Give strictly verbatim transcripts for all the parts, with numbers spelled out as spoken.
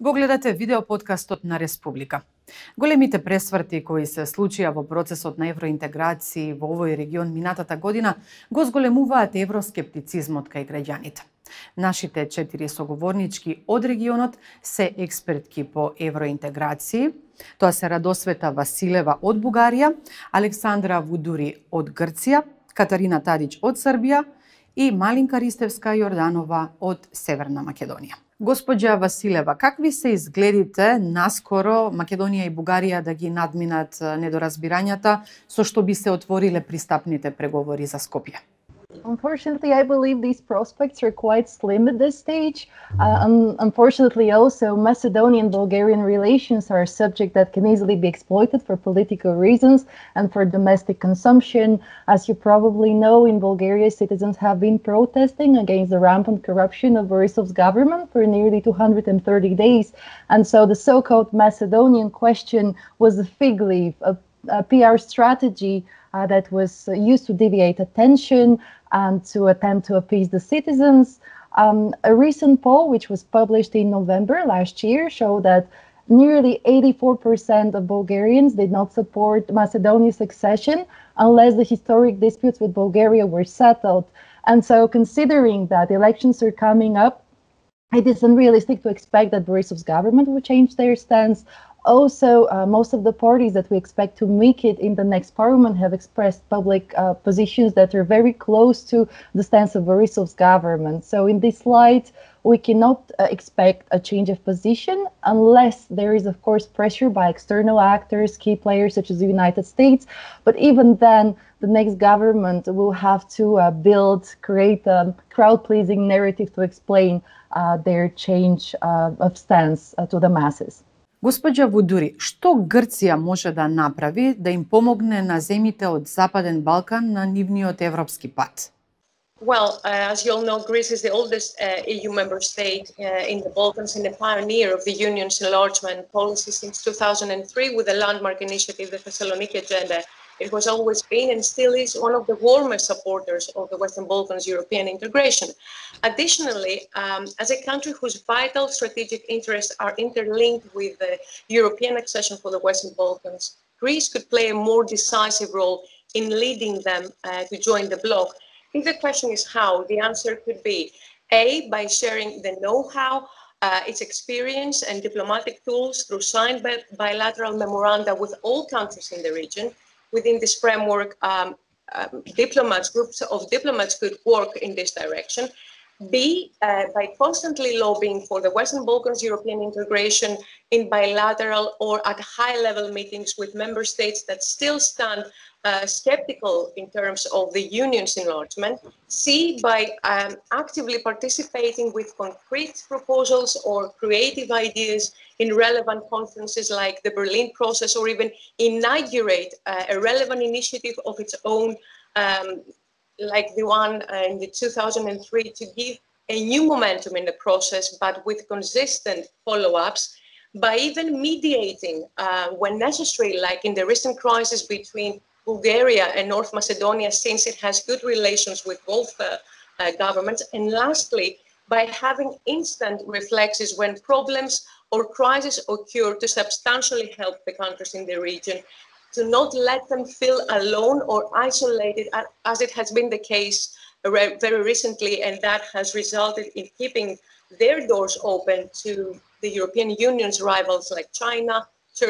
Го гледате видео подкастот на Республика. Големите пресврти кои се случија во процесот на евроинтеграција во овој регион минатата година го зголемуваат евроскептицизмот кај граѓаните. Нашите четири соговорнички од регионот се експертки по евроинтеграција. Тоа се Радосвета Василева од Бугарија, Александра Вудури од Грција, Катарина Тадич од Србија и Малинка Ристевска Јорданова од Северна Македонија. Госпоѓа Василева, какви се изгледите наскоро Македонија и Бугарија да ги надминат недоразбирањата со што би се отвориле пристапните преговори за Скопје? Unfortunately, I believe these prospects are quite slim at this stage. Uh, um, unfortunately, also, Macedonian-Bulgarian relations are a subject that can easily be exploited for political reasons and for domestic consumption. As you probably know, in Bulgaria, citizens have been protesting against the rampant corruption of Borisov's government for nearly two hundred thirty days. And so the so-called Macedonian question was a fig leaf, a, a P R strategy uh, that was used to deviate attention and to attempt to appease the citizens. Um, a recent poll, which was published in November last year, showed that nearly eighty-four percent of Bulgarians did not support Macedonia's accession unless the historic disputes with Bulgaria were settled. And so, considering that elections are coming up, it is unrealistic to expect that Borisov's government will change their stance. Also, uh, most of the parties that we expect to make it in the next parliament have expressed public uh, positions that are very close to the stance of Borisov's government. So in this light, we cannot uh, expect a change of position unless there is, of course, pressure by external actors, key players such as the United States. But even then, the next government will have to uh, build, create a crowd-pleasing narrative to explain uh, their change uh, of stance uh, to the masses. Госпоѓа Вудури, што Грција може да направи да им помогне на земјите од Западен Балкан на нивниот европски пат? Well, uh, as you all know, Greece is the oldest uh, E U member state uh, in the Balkans and a pioneer of the Union's enlargement policy since two thousand three with the landmark initiative, the Thessaloniki agenda. It has always been and still is one of the warmest supporters of the Western Balkans' European integration. Additionally, um, as a country whose vital strategic interests are interlinked with the European accession for the Western Balkans, Greece could play a more decisive role in leading them uh, to join the bloc. If the question is how, the answer could be A, by sharing the know-how, Uh, its experience and diplomatic tools through signed bi bilateral memoranda with all countries in the region. Within this framework, um, um, diplomats, groups of diplomats could work in this direction. B, uh, by constantly lobbying for the Western Balkans European integration in bilateral or at high-level meetings with member states that still stand uh, skeptical in terms of the Union's enlargement. C, by um, actively participating with concrete proposals or creative ideas in relevant conferences like the Berlin process, or even inaugurate uh, a relevant initiative of its own, um, like the one in the two thousand three, to give a new momentum in the process, but with consistent follow-ups, by even mediating uh, when necessary, like in the recent crisis between Bulgaria and North Macedonia, since it has good relations with both uh, uh, governments. And lastly, by having instant reflexes when problems or crises occur to substantially help the countries in the region, to not let them feel alone or isolated, as it has been the case very recently, and that has resulted in keeping their doors open to the European Union's rivals like China,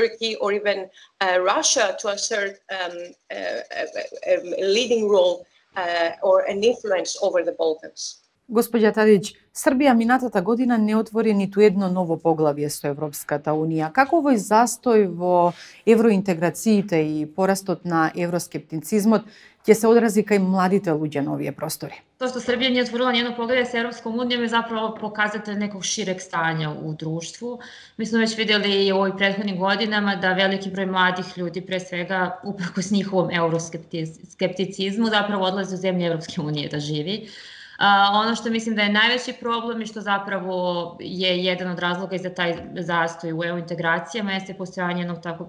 Turkey, or even uh, Russia, to assert um, a, a, a leading role uh, or an influence over the Balkans. Госпоѓа Тадич, Србија минатата година не отвори ниту едно ново поглавје со Европската Унија. Како овој застој во евроинтеграциите и порастот на евроскептицизмот ќе се одрази кај младите луѓе на овие простори? To što Srbija nije otvorila nijedno poglavlje sa Europskom unijom je zapravo pokazatelj nekog šireg stanja u društvu. Mi smo već vidjeli i u ovim prethodnim godinama da veliki broj mladih ljudi, pre svega uprkos njihovom euroskepticizmu, zapravo odlaze u zemlje Europske unije da živi. Uh, ono što mislim da je najveći problem i što zapravo je jedan od razloga i za taj zastoj u E U integracijama jeste postojanje jednog tako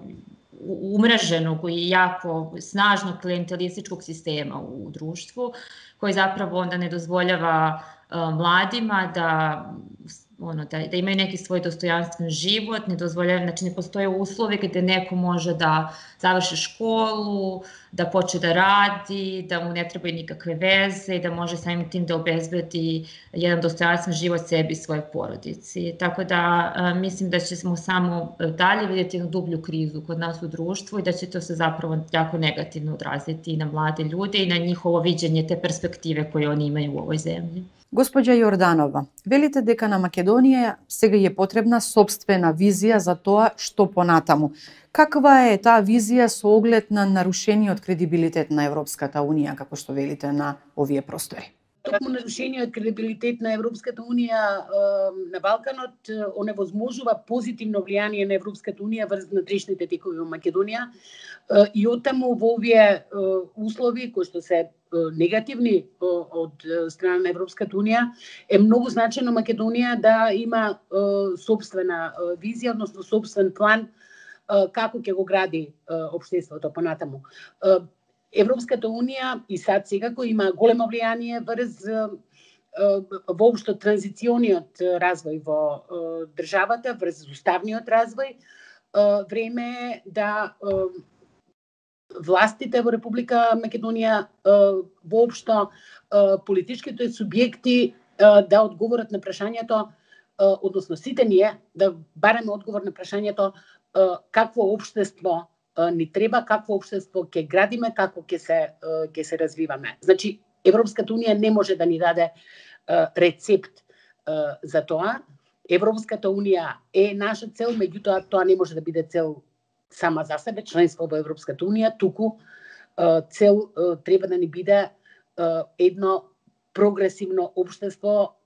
umreženog i jako snažnog klientelističkog sistema u društvu, koji zapravo onda ne dozvoljava uh, mladima da ono, da, da imaju neki svoj dostojanstven život, ne dozvoljava, znači ne postoje uslove gde neko može da završi školu, da počne da radi, da mu ne trebaju nikakve veze i da može samim tim da obezbedi jedan dostojanstven život sebi i svojoj porodici. Tako da a, mislim da ćemo samo dalje vidjeti jednu dublju krizu kod nas u društvu i da će to se zapravo jako negativno odraziti i na mlade ljude i na njihovo viđenje te perspektive koje oni imaju u ovoj zemlji. Gospođa Јорданова, velite дека на Македонија сега е потребна собствена визија за тоа што понатаму. Каква е таа визија со оглед на нарушениот кредибилитет на Европската Унија, како што велите, на овие простори? Токму нарушениот кредибилитет на Европската Унија на Балканот оневозможува позитивно влијание на Европската Унија врз внатрешните текови во Македонија и отаму во овие услови кои што се негативни од страна на Европската Унија, е многу значено Македонија да има собствена визија, односно собствен план како ќе го гради општеството понатаму. Европската Унија и сад секако има големо влијание врз воопшто транзициониот развој во државата, врз уставниот развој. Време е да властите во Република Македонија, воопшто политичките субјекти, да одговорат на прашањето, односно сите ние да бараме одговор на прашањето какво општество ни треба, какво општество ќе градиме, како ќе се ќе се развиваме. Значи, Европската Унија не може да ни даде рецепт за тоа. Европската Унија е наша цел, меѓутоа тоа не може да биде цел сама за себе, членство во Европската Унија, туку цел треба да ни биде едно прогресивно општество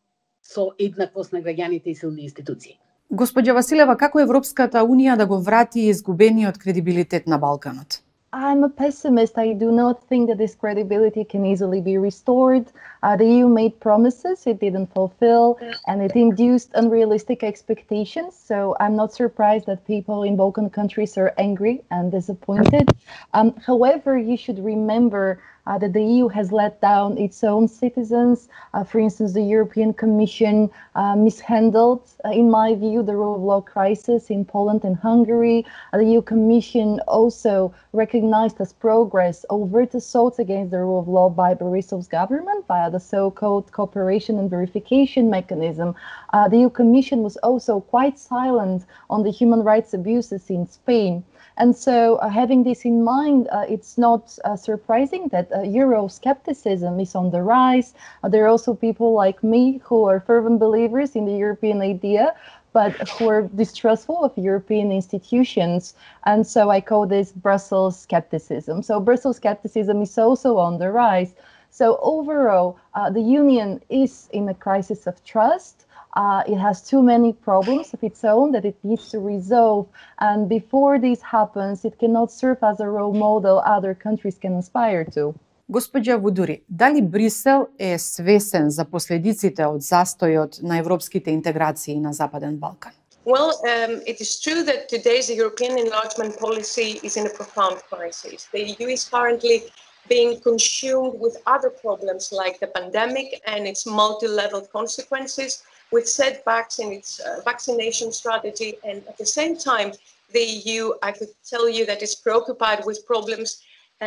со еднаквост на граѓаните и силни институции. Госпоѓа Василева, како Европската Унија да го врати изгубениот кредибилитет на Балканот? I'm a pessimist. I do not think that this credibility can easily be restored. Uh, the E U made promises it didn't fulfill, and it induced unrealistic expectations. So I'm not surprised that people in Balkan countries are angry and disappointed. Um, however, you should remember uh, that the E U has let down its own citizens. Uh, for instance, the European Commission uh, mishandled, uh, in my view, the rule of law crisis in Poland and Hungary. Uh, the E U Commission also recognized recognized as progress overt assaults against the rule of law by Borisov's government via the so-called cooperation and verification mechanism. Uh, the E U Commission was also quite silent on the human rights abuses in Spain. And so uh, having this in mind, uh, it's not uh, surprising that uh, Euroscepticism is on the rise. Uh, there are also people like me who are fervent believers in the European idea, but who are distrustful of European institutions. And so I call this Brussels skepticism. So Brussels skepticism is also on the rise. So overall, uh, the Union is in a crisis of trust. Uh, it has too many problems of its own that it needs to resolve. And before this happens, it cannot serve as a role model other countries can aspire to. Госпоѓа Вудури, дали Брисел е свесен за последиците од застојот на европските интеграции на Западен Балкан? Well, um, it is true that today's European enlargement policy is in a profound crisis. The E U is currently being consumed with other problems like the pandemic and its multi-level consequences, with setbacks in its uh, vaccination strategy. And at the same time, the E U, I could tell you that is preoccupied with problems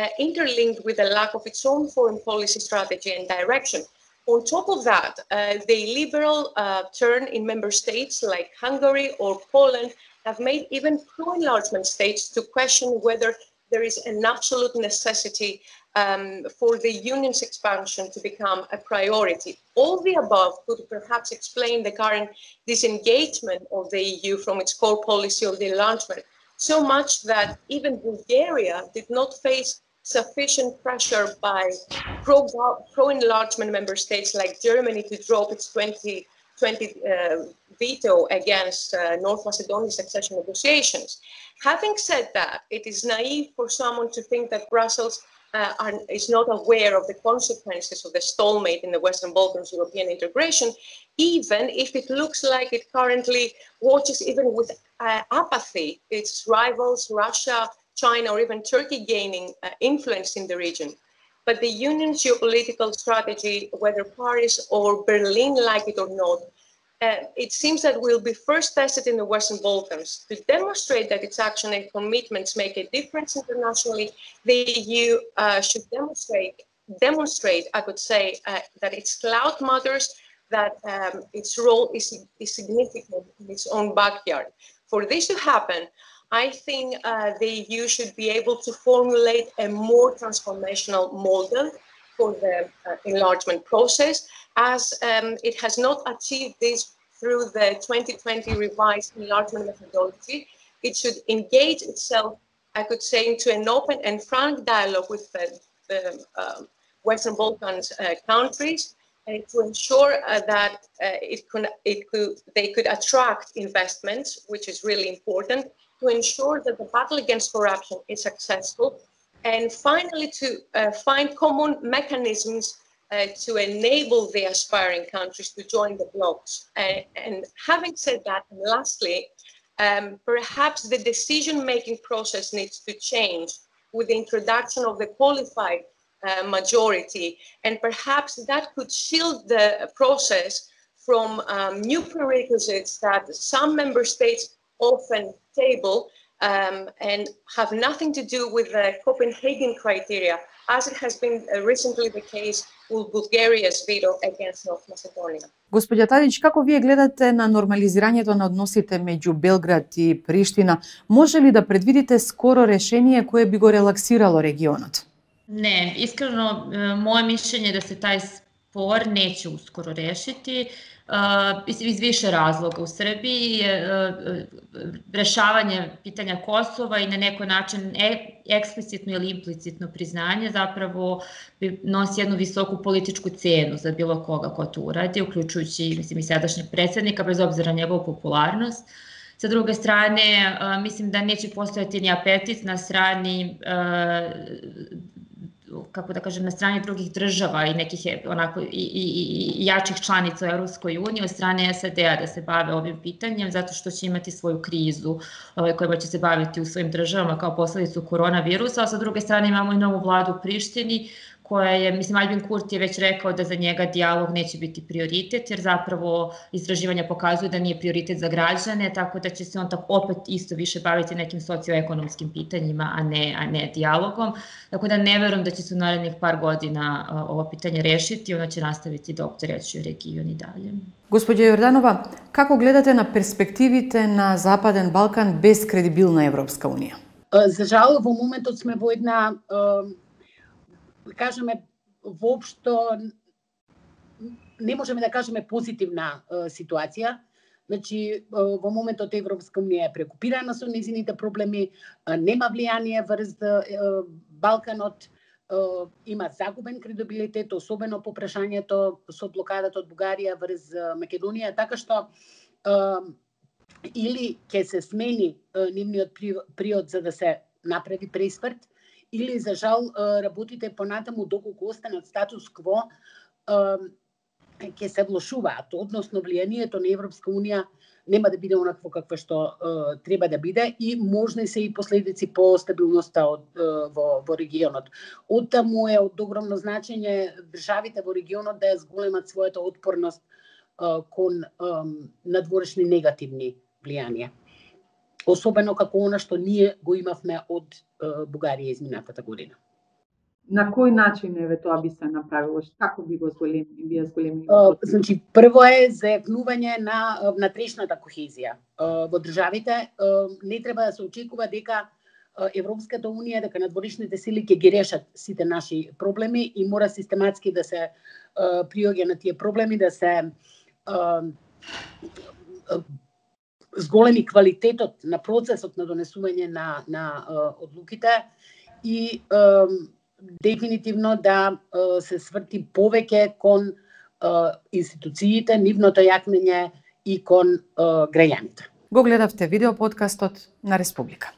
Uh, interlinked with the lack of its own foreign policy strategy and direction. On top of that, uh, the liberal uh, turn in member states like Hungary or Poland have made even pro-enlargement states to question whether there is an absolute necessity um, for the Union's expansion to become a priority. All the above could perhaps explain the current disengagement of the E U from its core policy of the enlargement, so much that even Bulgaria did not face sufficient pressure by pro-enlargement member states like Germany to drop its twenty twenty uh, veto against uh, North Macedonia's accession negotiations. Having said that, it is naive for someone to think that Brussels uh, are, is not aware of the consequences of the stalemate in the Western Balkans' European integration, even if it looks like it currently watches even with uh, apathy its rivals, Russia, China, or even Turkey gaining uh, influence in the region. But the Union's geopolitical strategy, whether Paris or Berlin like it or not, And it seems that will be first tested in the Western Balkans. To demonstrate that its action and commitments make a difference internationally, the E U uh, should demonstrate, demonstrate, I could say, uh, that its clout matters, that um, its role is, is significant in its own backyard. For this to happen, I think uh, the E U should be able to formulate a more transformational model for the uh, enlargement process, as um, it has not achieved this through the twenty twenty revised enlargement methodology. It should engage itself, I could say, into an open and frank dialogue with the, the uh, Western Balkans uh, countries, and to ensure uh, that uh, it could, it could, they could attract investments, which is really important, to ensure that the battle against corruption is successful, and finally to uh, find common mechanisms Uh, to enable the aspiring countries to join the blocs. And, and having said that, and lastly, um, perhaps the decision-making process needs to change with the introduction of the qualified uh, majority, and perhaps that could shield the process from um, new prerequisites that some member states often table um, and have nothing to do with the Copenhagen criteria, as it has been recently the case with Bulgaria's veto against North Macedonia. Госпоѓа Тадич, како вие гледате на нормализирањето на односите меѓу Белград и Приштина? Може ли да предвидите скоро решение кое би го релаксирало регионот? Не, искрено моје мишљење е да се тај спор неће ускоро решити. Iz više razloga. U Srbiji rešavanje pitanja Kosova i na neki način eksplicitno ili implicitno priznanje zapravo nosi jednu visoku političku cenu za bilo koga ko to uradi, uključujući mislim, i sadašnjeg predsjednika, bez obzira na njegovu popularnost. Sa druge strane, mislim da neće postojati ni apetit na strani kako da kažem, na strani drugih država i nekih onako, i, i, i jačih članica u Europskoj uniji od strane S A D-a da se bave ovim pitanjem zato što će imati svoju krizu ovaj, kojima će se baviti u svojim državama kao posledicu koronavirusa, a sa druge strane imamo i novu vladu u Prištini koja je, mislim, Albin Kurt je već rekao da za njega dijalog neće biti prioritet, jer zapravo istraživanja pokazuju da nije prioritet za građane, tako da će se on tako opet isto više baviti nekim socioekonomskim pitanjima, a ne, a ne dijalogom. Tako da ne verujem da će se u narednih par godina ovo pitanje rešiti i ono će nastaviti da opterećuje region i dalje. Gospođo Jordanova, kako gledate na perspektivite na Zapadan Balkan bez kredibilna Evropska unija? За жал, во моментот сме во една кажеме воопшто не можеме да кажеме позитивна е, ситуација. Значи во моментот Европска унија е прекупирана со нејзините проблеми, е, нема влијание врз е, Балканот, е, има загубен кредибилитет, особено по прашањето со блокадата од Бугарија врз Македонија, така што е, или ќе се смени е, нивниот период за да се направи пресврт, или за жал работите понатаму доколку останат статус кво ќе се влошуваат, односно влијанието на Европска унија нема да биде онакво какво што треба да биде и можни се и последици по стабилноста од, во, во регионот. Оттаму е од огромно значење државите во регионот да ја зголемат својата отпорност кон надворешни негативни влијанија. Особено како она што ние го имавме од Бугарија изминатата година. На кој начин еве тоа би се направило? Како би го зголемило? Би зголемило? Значи, прво е зајакнување на внатрешната кохезија во државите. Не треба да се очекува дека Европската унија, дека надворешните сили ќе ги решат сите наши проблеми и мора систематски да се приоѓа на тие проблеми, да се зголеми квалитетот на процесот на донесување на, на одлуките и е, дефинитивно да е, се сврти повеќе кон е, институциите, нивното јакнење и кон е, граѓаните. Го гледавте видео подкастот на Република.